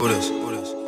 Buddhas.